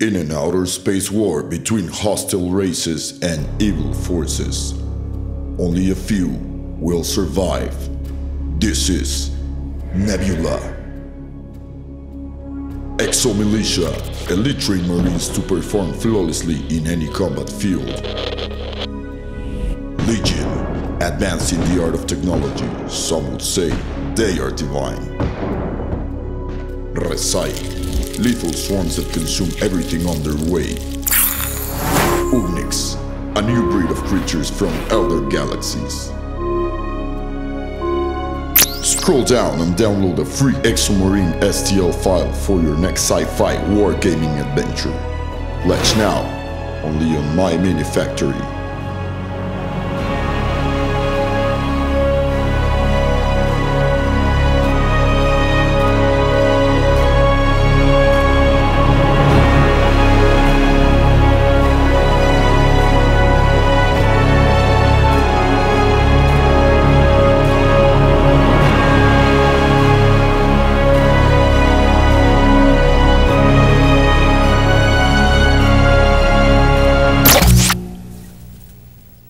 in an outer space war between hostile races and evil forces. Only a few will survive. This is Nebula. EXO MILITIA, elite trained marines to perform flawlessly in any combat field. Legion, advanced in the art of technology, some would say they are divine. RECYCLE, lethal swarms that consume everything on their way. Uvnix, a new breed of creatures from elder galaxies. Scroll down and download a free ExoMarine STL file for your next sci-fi wargaming adventure. Pledge now, only on MyMiniFactory.